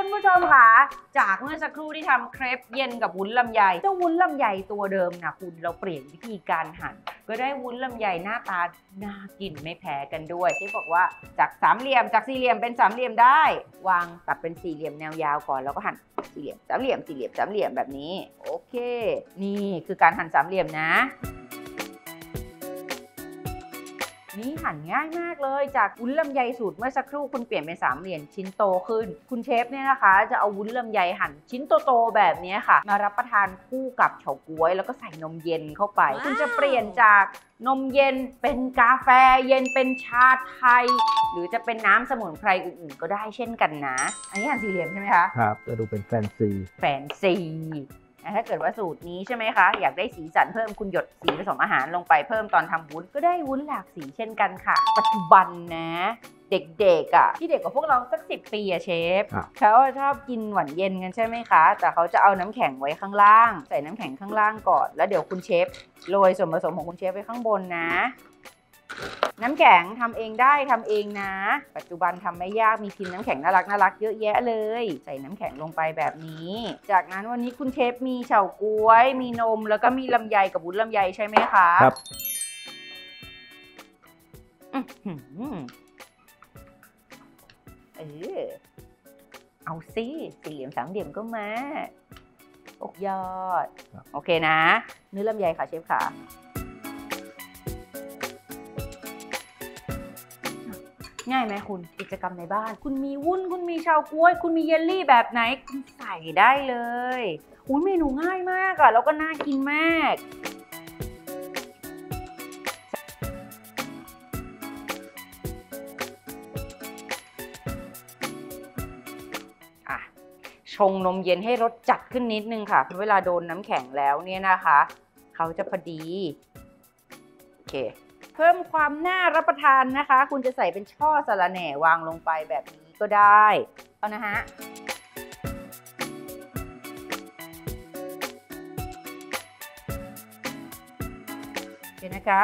คุณผู้ชมค่ะจากเมื่อสักครู่ที่ทำเครปเย็นกับวุ้นลำไยเจ้าวุ้นลำไยตัวเดิมนะคุณเราเปลี่ยนวิธีการหั่นก็ได้วุ้นลำไยหน้าตาน่ากินไม่แพ้กันด้วยที่บอกว่าจากสามเหลี่ยมจากสี่เหลี่ยมเป็นสามเหลี่ยมได้วางตัดเป็นสี่เหลี่ยมแนวยาวก่อนแล้วก็หั่นสี่เหลี่ยมสามเหลี่ยมสี่เหลี่ยมสามเหลี่ยมแบบนี้โอเคนี่คือการหั่นสามเหลี่ยมนะนี่หั่นง่ายมากเลยจากวุ้นลำไยสูตรเมื่อสักครู่คุณเปลี่ยนเป็นสามเหลี่ยมชิ้นโตขึ้นคุณเชฟเนี่ยนะคะจะเอาวุ้นลำไยหั่นชิ้นโตๆแบบนี้ค่ะมารับประทานคู่กับเฉาก๊วยแล้วก็ใส่นมเย็นเข้าไปคุณจะเปลี่ยนจากนมเย็นเป็นกาแฟเย็นเป็นชาไทยหรือจะเป็นน้ำสมุนไพรอื่นๆก็ได้เช่นกันนะอันนี้หั่นสี่เหลี่ยมใช่ไหมคะครับจะดูเป็นแฟนซีถ้าเกิดว่าสูตรนี้ใช่ไหมคะอยากได้สีสันเพิ่มคุณหยดสีผสมอาหารลงไปเพิ่มตอนทำวุ้นก็ได้วุ้นหลากสีเช่นกันค่ะปัจจุบันนะเด็กๆอ่ะที่เด็กกว่าพวกเราสัก10ปีอะเชฟเขาชอบกินหวานเย็นกันใช่ไหมคะแต่เขาจะเอาน้ำแข็งไว้ข้างล่างใส่น้ำแข็งข้างล่างก่อนแล้วเดี๋ยวคุณเชฟโรยส่วนผสมของคุณเชฟไว้ข้างบนนะน้ำแข็งทำเองได้ทำเองนะปัจจุบันทำไม่ยากมีพิมพ์น้ำแข็งน่ารักน่ารักเยอะแยะเลยใส่น้ำแข็งลงไปแบบนี้จากนั้นวันนี้คุณเชฟมีเฉาก๊วยมีนมแล้วก็มีลำไยกับวุ้นลำไยใช่ไหมคะครับเอาสิสี่เหลี่ยมสามเหลี่ยมก็มาอกยอดโอเคนะเนื้อลำไยค่ะเชฟค่ะง่ายไหมคุณกิจกรรมในบ้านคุณมีวุ้นคุณมีเฉาก๊วยคุณมีเยลลี่แบบไหนคุณใส่ได้เลยอุ้ยเมนูง่ายมากอะแล้วก็น่ากินมากชงนมเย็นให้รสจัดขึ้นนิดนึงค่ะเวลาโดนน้ำแข็งแล้วเนี่ยนะคะเขาจะพอดีโอเคเพิ่มความน่ารับประทานนะคะคุณจะใส่เป็นช่อสะระแหน่วางลงไปแบบนี้ก็ได้เอานะฮะเดี๋ยวนะคะ